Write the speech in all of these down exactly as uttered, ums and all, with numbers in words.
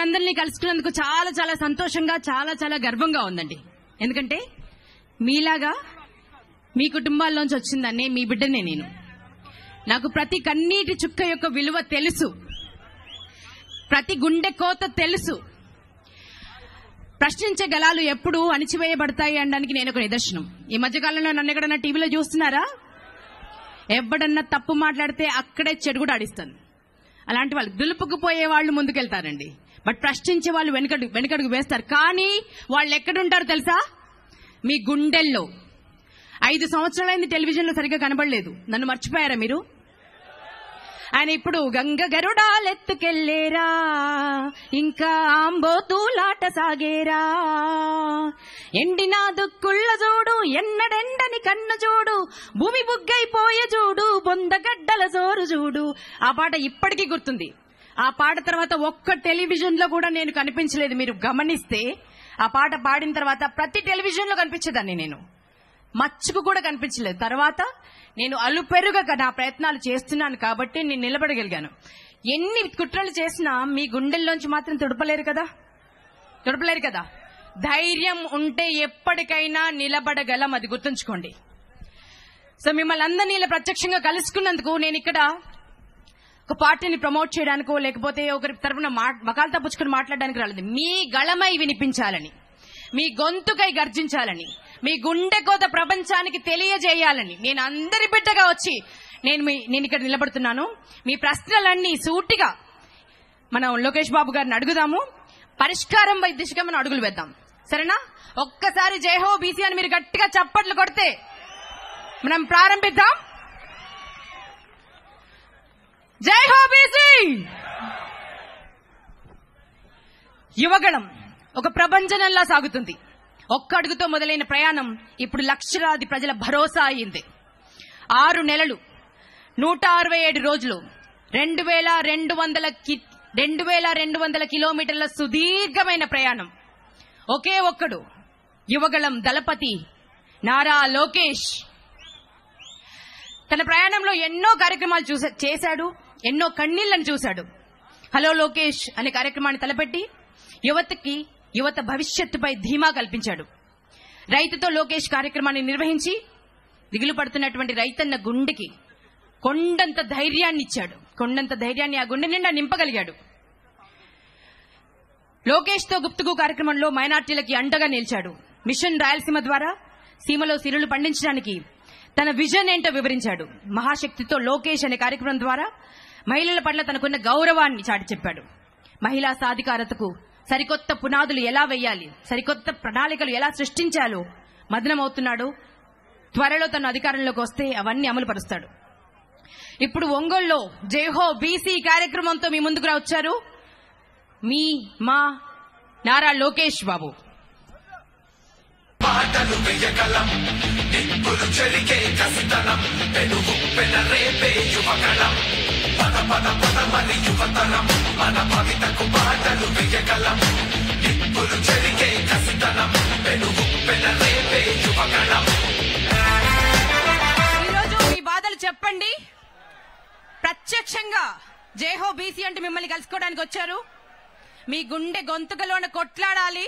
మిమ్మల్ని కలుసుకున్నందుకు చాలా చాలా సంతోషంగా చాలా చాలా గర్వంగా ఉందండి. ఎందుకంటే మీలాగా మీ కుటుంబాల్లోంచి వచ్చిందనే మీ బిడ్డనే నేను. నాకు ప్రతి కన్నీటి చుక్క యొక్క విలువ తెలుసు, ప్రతి గుండె కోత తెలుసు. ప్రశ్నించే గలాలు ఎప్పుడు అణిచివేయబడతాయి అనడానికి నేను ఒక నిదర్శనం. ఈ మధ్యకాలంలో నన్ను ఎక్కడన్నా టీవీలో చూస్తున్నారా? ఎవడన్నా తప్పు మాట్లాడితే అక్కడే చెడు కూడా ఆడిస్తాను. అలాంటి వాళ్ళు దులుపుకుపోయే వాళ్ళు ముందుకెళ్తారండి, బట్ ప్రశ్నించే వాళ్ళు వెనుకడు వెనుకడుగు వేస్తారు. కానీ వాళ్ళు ఎక్కడుంటారు తెలుసా? మీ గుండెల్లో. ఐదు సంవత్సరాలైంది టెలివిజన్లో సరిగ్గా కనబడలేదు, నన్ను మర్చిపోయారా మీరు? ఆయన ఇప్పుడు గంగ గరుడాలెత్తుకెళ్లేరా, ఇంకా ఆంబోతూలాట సాగేరా, ఎండిన దుక్కుళ్ళ చూడు, ఎన్నడెండని కన్ను చూడు, భూమి బుగ్గైపోయే చూడు, బొందగడ్డల జోరు చూడు. ఆ పాట ఇప్పటికీ గుర్తుంది. ఆ పాట తర్వాత ఒక్క టెలివిజన్ లో కూడా నేను కనిపించలేదు. మీరు గమనిస్తే ఆ పాట పాడిన తర్వాత ప్రతి టెలివిజన్ లో కనిపించేదాన్ని నేను, మచ్చుకు కూడా కనిపించలేదు. తర్వాత నేను అలుపెరుగా నా ప్రయత్నాలు చేస్తున్నాను కాబట్టి నేను నిలబడగలిగాను. ఎన్ని కుట్రలు చేసినా మీ గుండెల్లోంచి మాత్రం తుడపలేరు కదా, తుడపలేరు కదా. ధైర్యం ఉంటే ఎప్పటికైనా నిలబడగలం, అది గుర్తుంచుకోండి. సో మిమ్మల్ని అందరినీ ఇలా ప్రత్యక్షంగా కలుసుకున్నందుకు నేను ఇక్కడ ఒక పార్టీని ప్రమోట్ చేయడానికో లేకపోతే ఒకరి తరఫున మకాలు తప్పుచుకుని మాట్లాడడానికి రాలేదు. మీ గళమై వినిపించాలని, మీ గొంతుకై గర్జించాలని, మీ గుండె కోత ప్రపంచానికి తెలియజేయాలని నేను అందరి బిడ్డగా వచ్చి నేను నేను ఇక్కడ నిలబడుతున్నాను. మీ ప్రశ్నలన్నీ సూటిగా మనం లోకేష్ బాబు గారిని అడుగుదాము, పరిష్కారం వైపు దిశగా మనం అడుగులు వేద్దాం, సరేనా? ఒక్కసారి జయహో బీసీ అని మీరు గట్టిగా చప్పట్లు కొడితే మనం ప్రారంభిద్దాం. జయహో బీసీ. యువగళం ఒక ప్రపంచంలా సాగుతుంది. ఒక్క అడుగుతో మొదలైన ప్రయాణం ఇప్పుడు లక్షలాది ప్రజల భరోసా అయింది. ఆరు నెలలు నూట అరవై ఏడు రోజులు రెండు వేల రెండు వందల రెండు వేల రెండు వందల కిలోమీటర్ల సుదీర్ఘమైన ప్రయాణం. ఒకే ఒక్కడు యువగళం దళపతి నారా లోకేష్ తన ప్రయాణంలో ఎన్నో కార్యక్రమాలు చేశాడు, ఎన్నో కన్నీళ్లను చూశాడు. హలో లోకేష్ అనే కార్యక్రమాన్ని తలపెట్టి యువతకి యువత భవిష్యత్తుపై ధీమా కల్పించాడు. రైతుతో లోకేష్ కార్యక్రమాన్ని నిర్వహించి దిగులు పడుతున్నటువంటి రైతన్న గుండెకి కొండంత ధైర్యాన్ని ఇచ్చాడు, కొండంత ధైర్యాన్ని ఆ గుండె నిండా నింపగలిగాడు. లోకేష్తో గుప్తుకు కార్యక్రమంలో మైనార్టీలకి అండగా నిలిచాడు. మిషన్ రాయలసీమ ద్వారా సీమలో సిరులు పండించడానికి తన విజన్ ఏంటో వివరించాడు. మహాశక్తితో లోకేష్ అనే కార్యక్రమం ద్వారా మహిళల పట్ల తనకున్న గౌరవాన్ని చాటి చెప్పాడు. మహిళా సాధికారతకు సరికొత్త పునాదులు ఎలా వేయాలి, సరికొత్త ప్రణాళికలు ఎలా సృష్టించాలో మదనమవుతున్నాడు. త్వరలో తన అధికారంలోకి వస్తే అవన్నీ అమలు పరుస్తాడు. ఇప్పుడు ఒంగోలులో జయహో బీసీ కార్యక్రమంతో మీ ముందుకు రావచ్చారు మీ మా నారా లోకేష్ బాబు. పద పద పద మరి యువతరం, మన భవితకు బాటలు వేయగలం, నిప్పులు చెరిగే కసితనం, పెనుగు పెనరేపే యువగళం. ఈరోజు మీ బాధలు చెప్పండి. ప్రత్యక్షంగా జయహో బీసీ అంటే మిమ్మల్ని కలుసుకోవడానికి వచ్చారు. మీ గుండె గొంతుకలోన కొట్లాడాలి.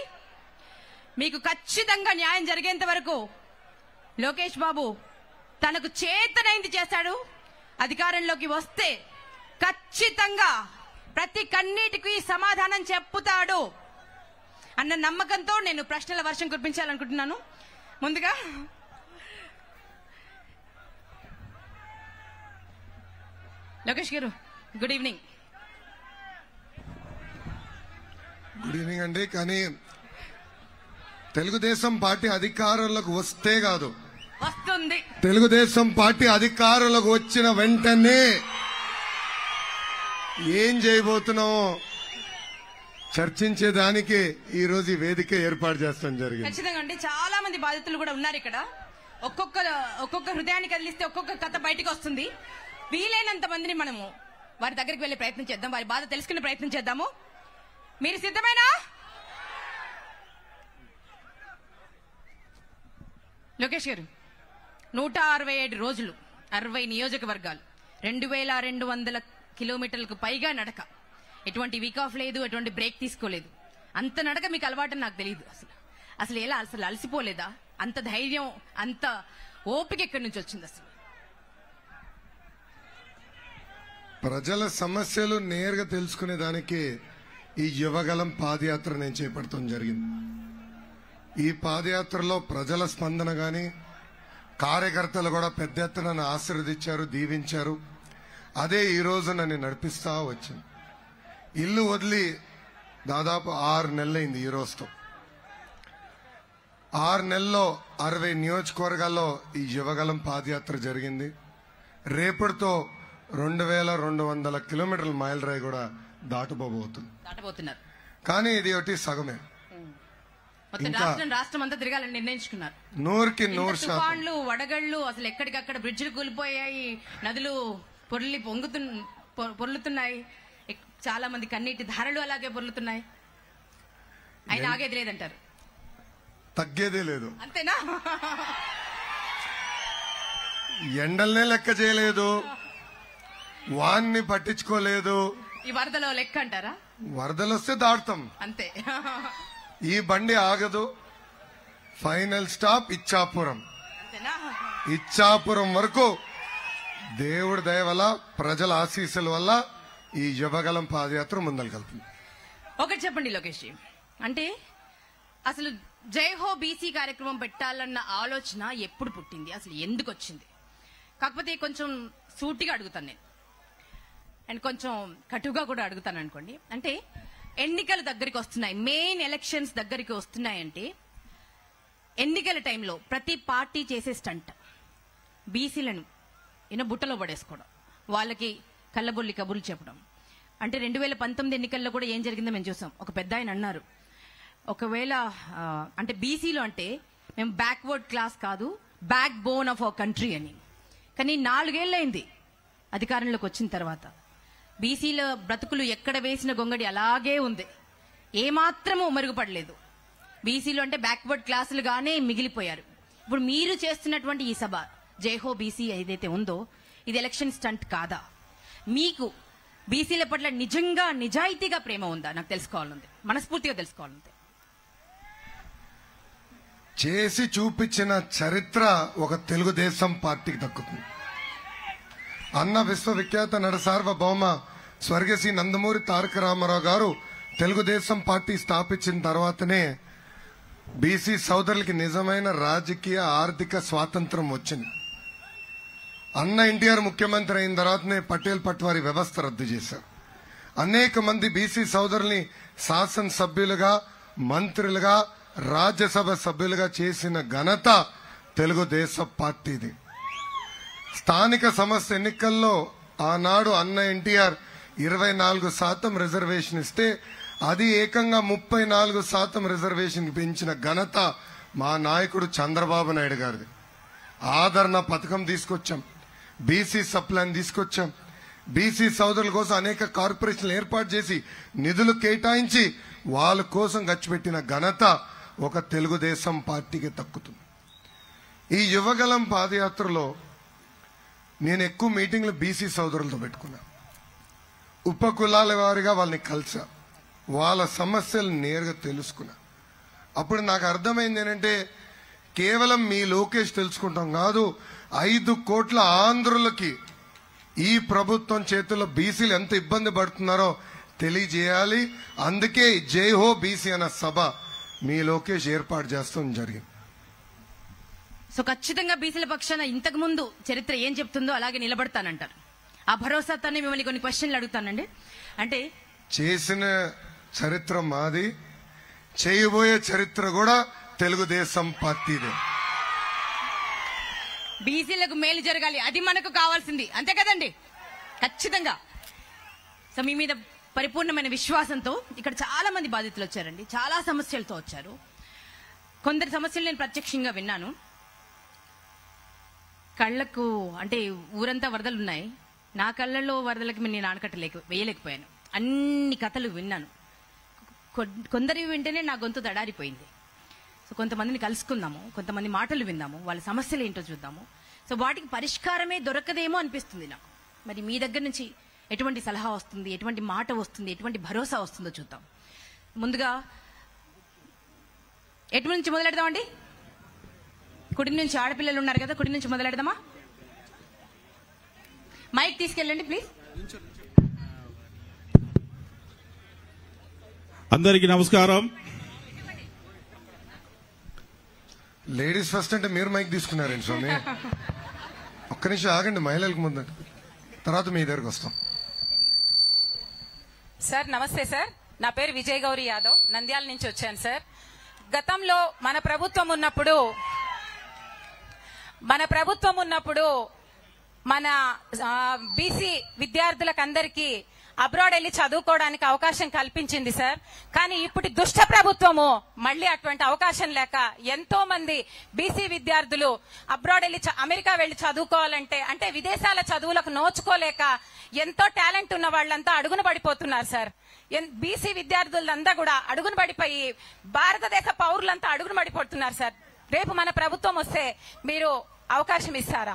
మీకు ఖచ్చితంగా న్యాయం జరిగేంత వరకు లోకేష్ బాబు తనకు చేతనైంది చేశాడు. అధికారంలోకి వస్తే ఖచ్చితంగా ప్రతి కన్నీటికి సమాధానం చెప్పుతాడు అన్న నమ్మకంతో నేను ప్రశ్నల వర్షం కురిపించాలనుకుంటున్నాను. ముందుగా లోకేష్ గారు, గుడ్ ఈవినింగ్. గుడ్ ఈవినింగ్ అండి. కానీ తెలుగుదేశం పార్టీ అధికారంలోకి వస్తే కాదు, వస్తుంది. తెలుగుదేశం పార్టీ అధికారంలోకి వచ్చిన వెంటనే ఏం చేయబోతున్నామో చర్చించేదానికి ఈ రోజు వేదిక ఏర్పాటు చేస్తాం జరిగింది. ఖచ్చితంగా అండి. చాలా మంది బాధితులు కూడా ఉన్నారు ఇక్కడ. ఒక్కొక్క ఒక్కొక్క హృదయాన్ని కదిలిస్తే ఒక్కొక్క కథ బయటకు వస్తుంది. వీలైనంత మందిని మనము వారి దగ్గరికి వెళ్లే ప్రయత్నం చేద్దాం, వారి బాధ తెలుసుకునే ప్రయత్నం చేద్దాము. మీరు సిద్ధమేనా? లోకేష్ గారు, నూట అరవై ఏడు రోజులు, అరవై నియోజకవర్గాలు, రెండు వేల రెండు వందల కిలోమీటర్లకు పైగా నడక, ఎటువంటి వీక్ ఆఫ్ లేదు, ఎటువంటి బ్రేక్ తీసుకోలేదు. అంత నడక మీకు అలవాటని నాకు తెలియదు. అసలు అసలు ఎలా అసలు అలసిపోలేదా? అంత ధైర్యం, అంత ఓపిక ఎక్కడి నుంచి వచ్చింది? అసలు ప్రజల సమస్యలు నేరుగా తెలుసుకునే దానికి ఈ యువగలం పాదయాత్ర నేను చేపట్టడం జరిగింది. ఈ పాదయాత్రలో ప్రజల స్పందన కానీ, కార్యకర్తలు కూడా పెద్ద ఎత్తున ఆశీర్వదించారు, దీవించారు. అదే ఈరోజు నన్ను నడిపిస్తా వచ్చింది. ఇల్లు వదిలి దాదాపు ఆరు నెలలైంది. ఈ రోజుతో ఆరు నెలల్లో అరవై నియోజకవర్గాల్లో ఈ యువగలం పాదయాత్ర జరిగింది. రేపటితో రెండు వేల రెండు వందల కిలోమీటర్ల మైల్ రాయి కూడా దాటబోబోతుంది. కానీ ఇది ఒకటి సగమే. నూరుకి నూరు శాతం వడగళ్లు, అసలు ఎక్కడికక్కడ బ్రిడ్జిలు కూలిపోయాయి, నదులు పొర్లి పొంగుతు పొర్లుతున్నాయి, చాలా మంది కన్నీటి ధారలు అలాగే పొర్లుతున్నాయి. ఆయన ఆగేది లేదంటారు, తగ్గేదే లేదు. అంతేనా? ఎండల్నే లెక్క చేయలేదు, వాన్ని పట్టించుకోలేదు. ఈ వరదలో లెక్క అంటారా? వరదలు వస్తే దాడతాం అంతే. ఈ బండి ఆగదు. Final stop Ichchapuram. ఇచ్చాపురం వరకు దేవుడి దయ వల్ల, ప్రజల ఆశీస్సుల వల్ల ఈ యువగలం పాదయాత్ర ముందలు కలుపుతుంది. ఒకటి చెప్పండి లోకేష్, అంటే అసలు జైహో బీసీ కార్యక్రమం పెట్టాలన్న ఆలోచన ఎప్పుడు పుట్టింది, అసలు ఎందుకు వచ్చింది? కాకపోతే కొంచెం సూటిగా అడుగుతాను నేను, అండ్ కొంచెం కటుగా కూడా అడుగుతాను అనుకోండి. అంటే ఎన్నికలు దగ్గరికి వస్తున్నాయి, మెయిన్ ఎలక్షన్స్ దగ్గరికి వస్తున్నాయంటే ఎన్నికల టైంలో ప్రతి పార్టీ చేసే స్టంట్ బీసీలను ఈయన బుట్టలో పడేసుకోవడం, వాళ్ళకి కళ్ళబొల్లి కబుర్లు చెప్పడం. అంటే రెండు వేల పంతొమ్మిది ఎన్నికల్లో కూడా ఏం జరిగిందో మేము చూసాం. ఒక పెద్ద ఆయన అన్నారు, ఒకవేళ అంటే బీసీలో అంటే మేము బ్యాక్వర్డ్ క్లాస్ కాదు, backbone of our country అని. కానీ నాలుగేళ్లైంది అధికారంలోకి వచ్చిన తర్వాత, బీసీల బ్రతుకులు ఎక్కడ వేసిన గొంగడి అలాగే ఉంది, ఏమాత్రము మెరుగుపడలేదు. బీసీలు అంటే బ్యాక్వర్డ్ క్లాసులుగానే మిగిలిపోయారు. ఇప్పుడు మీరు చేస్తున్నటువంటి ఈ సభ జైహో బీసీ ఏదైతే ఉందో, ఇది ఎలక్షన్ స్టంట్ కాదా? మీకు బీసీల పట్ల నిజంగా నిజాయితీగా ప్రేమ ఉందా? నాకు తెలుసుకోవాలంది, మనస్ఫూర్తిగా తెలుసుకోవాలంది. చేసి చూపించిన చరిత్ర ఒక తెలుగుదేశం పార్టీకి దక్కుతుంది. అన్న విశ్వవిఖ్యాత నడ సార్వభౌమ స్వర్గీయ శ్రీ నందమూరి తారక రామారావు గారు తెలుగుదేశం పార్టీ స్థాపించిన తర్వాతనే బీసీ సోదరులకి నిజమైన రాజకీయ ఆర్థిక స్వాతంత్రం వచ్చింది. అన్న ఎన్టీఆర్ ముఖ్యమంత్రి అయిన తర్వాతనే పటేల్ పట్వారీ వ్యవస్థ రద్దు చేశారు. అనేక మంది బీసీ సోదరుల్ని శాసనసభ్యులుగా, మంత్రులుగా, రాజ్యసభ సభ్యులుగా చేసిన ఘనత తెలుగుదేశం పార్టీది. స్థానిక సంస్థ ఎన్నికల్లో ఆనాడు అన్న ఎన్టీఆర్ ఇరవై నాలుగు శాతం రిజర్వేషన్ ఇస్తే, అది ఏకంగా ముప్పై నాలుగు శాతం రిజర్వేషన్ పెంచిన ఘనత మా నాయకుడు చంద్రబాబు నాయుడు గారిది. ఆదరణ పథకం తీసుకొచ్చాం, బీసీ సప్లాన్ తీసుకొచ్చాం, బీసీ సోదరుల కోసం అనేక కార్పొరేషన్లు ఏర్పాటు చేసి నిధులు కేటాయించి వాళ్ళ కోసం ఖర్చు పెట్టిన ఘనత ఒక తెలుగుదేశం పార్టీకి తక్కుతుంది. ఈ యువగలం పాదయాత్రలో నేను ఎక్కువ మీటింగ్లు బీసీ సోదరులతో పెట్టుకున్నా. ఉపకులాల వారిగా వాళ్ళని కలిసా, వాళ్ళ సమస్యలు నేరుగా తెలుసుకున్నా. అప్పుడు నాకు అర్థమైంది ఏంటంటే, కేవలం మీ లోకేష్ తెలుసుకుంటాం కాదు, ఐదు కోట్ల ఆంధ్రులకి ఈ ప్రభుత్వం చేతుల్లో బీసీలు ఎంత ఇబ్బంది పడుతున్నారో తెలియజేయాలి. అందుకే జైహో బీసీ అన్న సభ మీ లోకేష్ ఏర్పాటు చేస్తాం జరిగింది. సో ఖచ్చితంగా బీసీల పక్షాన ఇంతకు ముందు చరిత్ర ఏం చెప్తుందో అలాగే నిలబడతానంటారు. ఆ భరోసాతోనే మిమ్మల్ని కొన్ని క్వశ్చన్లు అడుగుతానండి. అంటే చేసిన చరిత్ర మాది, చేయబోయే చరిత్ర కూడా తెలుగుదేశం పార్టీదే. బీసీలకు మేలు జరగాలి, అది మనకు కావాల్సింది, అంతే కదండి? ఖచ్చితంగా. సో మీ మీద పరిపూర్ణమైన విశ్వాసంతో ఇక్కడ చాలా మంది బాధితులు వచ్చారండి, చాలా సమస్యలతో వచ్చారు. కొందరి సమస్యలు నేను ప్రత్యక్షంగా విన్నాను. కళ్లకు అంటే ఊరంతా వరదలున్నాయి, నా కళ్ళల్లో వరదలకి నేను ఆనకట్టలేక వేయలేకపోయాను. అన్ని కథలు విన్నాను, కొందరి వింటేనే నా గొంతు తడారిపోయింది. సో కొంతమందిని కలుసుకుందాము, కొంతమంది మాటలు విందాము, వాళ్ళ సమస్యలు ఏంటో చూద్దాము. సో వాటికి పరిష్కారమే దొరకదేమో అనిపిస్తుంది నాకు. మరి మీ దగ్గర నుంచి ఎటువంటి సలహా వస్తుంది, ఎటువంటి మాట వస్తుంది, ఎటువంటి భరోసా వస్తుందో చూద్దాం. ముందుగా ఎటు నుంచి మొదలెడదామండి? కుడి నుంచి ఆడపిల్లలు ఉన్నారు కదా, కుడి నుంచి మొదలెడదామా? మైక్ తీసుకెళ్ళండి ప్లీజ్. అందరికీ నమస్కారం. లేడీస్ ఫస్ట్ అంటే మీరు మైక్ తీసుకున్నారండి స్వామి. ఒక్క నిమిషం ఆగండి, మహిళలకు ముందు, తర్వాత మీ దగ్గరికి వస్తాం. సార్ నమస్తే సార్, నా పేరు విజయ్ గౌరీ యాదవ్, నంద్యాల నుంచి వచ్చాను సార్. గతంలో మన ప్రభుత్వం ఉన్నప్పుడు మన ప్రభుత్వం ఉన్నప్పుడు మన బీసీ విద్యార్థులకు అందరికీ అబ్రాడ్ వెళ్లి చదువుకోవడానికి అవకాశం కల్పించింది సార్. కానీ ఇప్పుడు దుష్ట ప్రభుత్వము మళ్లీ అటువంటి అవకాశం లేక ఎంతో మంది బీసీ విద్యార్థులు అబ్రాడ్ వెళ్లి అమెరికా వెళ్లి చదువుకోవాలంటే, అంటే విదేశాల చదువులకు నోచుకోలేక ఎంతో టాలెంట్ ఉన్న వాళ్ళంతా అడుగున పడిపోతున్నారు సార్. బీసీ విద్యార్థులంతా కూడా అడుగున పడిపోయి భారతదేశ పౌరులంతా అడుగున పడిపోతున్నారు సార్. రేపు మన ప్రభుత్వం వస్తే మీరు అవకాశం ఇస్తారా?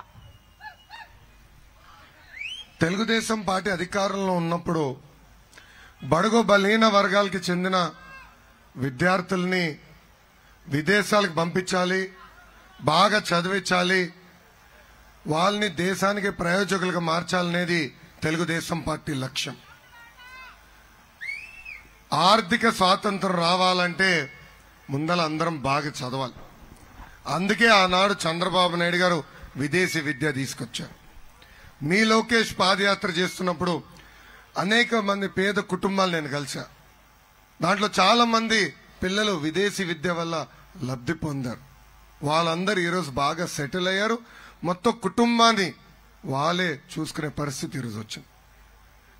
తెలుగుదేశం పార్టీ అధికారంలో ఉన్నప్పుడు బడుగు బలీన వర్గాలకి చెందిన విద్యార్థుల్ని విదేశాలకు పంపించాలి, బాగా చదివించాలి, వాళ్ళని దేశానికి ప్రయోజకులుగా మార్చాలనేది తెలుగుదేశం పార్టీ లక్ష్యం. ఆర్థిక స్వాతంత్రం రావాలంటే ముందల అందరం బాగా చదవాలి. అందుకే ఆనాడు చంద్రబాబు నాయుడు గారు విదేశీ విద్య తీసుకొచ్చారు. మీ లోకేష్ పాదయాత్ర చేస్తున్నప్పుడు అనేక మంది పేద కుటుంబాలు నేను కలిసా. దాంట్లో చాలా మంది పిల్లలు విదేశీ విద్య వల్ల లబ్ధి పొందారు. వాళ్ళందరూ ఈరోజు బాగా సెటిల్ అయ్యారు. మొత్తం కుటుంబాన్ని వాళ్ళే చూసుకునే పరిస్థితి ఈరోజు వచ్చింది.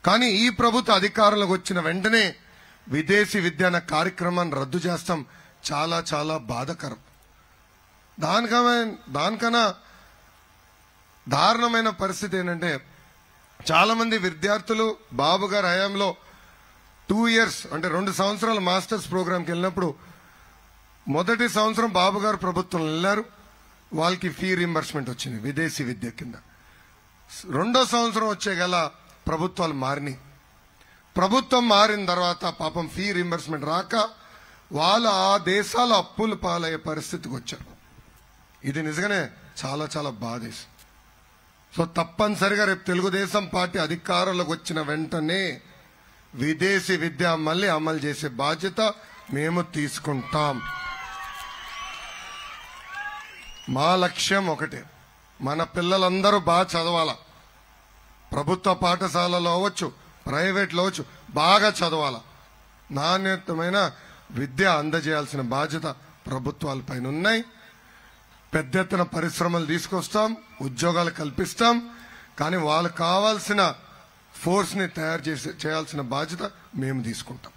కానీ ఈ ప్రభుత్వ అధికారంలోకి వచ్చిన వెంటనే విదేశీ విద్య అనే కార్యక్రమాన్ని రద్దు చేస్తాం. చాలా చాలా బాధాకరం. దానికన్నా దానికన్నా దారుణమైన పరిస్థితి ఏంటంటే, చాలా మంది విద్యార్థులు బాబు గారి హయాంలో టూ ఇయర్స్ అంటే రెండు సంవత్సరాల మాస్టర్స్ ప్రోగ్రామ్కి వెళ్ళినప్పుడు మొదటి సంవత్సరం బాబు గారు ప్రభుత్వం వెళ్ళారు, వాళ్ళకి ఫీ రీంబర్స్మెంట్ వచ్చింది విదేశీ విద్య కింద. రెండో సంవత్సరం వచ్చే గల ప్రభుత్వాలు మారినాయి. ప్రభుత్వం మారిన తర్వాత పాపం ఫీ రీంబర్స్మెంట్ రాక వాళ్ళు ఆ దేశాల అప్పులు పాలయ్యే పరిస్థితికి వచ్చారు. ఇది నిజంగానే చాలా చాలా బాధేసి. సో తప్పనిసరిగా రేపు తెలుగుదేశం పార్టీ అధికారంలోకి వచ్చిన వెంటనే విదేశీ విద్య మళ్ళీ అమలు చేసే బాధ్యత మేము తీసుకుంటాం. మా లక్ష్యం ఒకటే, మన పిల్లలందరూ బాగా చదవాలా. ప్రభుత్వ పాఠశాలలో అవ్వచ్చు, ప్రైవేట్లో అవ్వచ్చు, బాగా చదవాలా. నాణ్యతమైన విద్య అందజేయాల్సిన బాధ్యత ప్రభుత్వాలపైన ఉన్నాయి. పెద్ద ఎత్తున పరిశ్రమలు తీసుకొస్తాం, ఉద్యోగాలు కల్పిస్తాం. కానీ వాళ్ళకు కావాల్సిన ఫోర్స్ని తయారు చేసే చేయాల్సిన బాధ్యత మేము తీసుకుంటాం.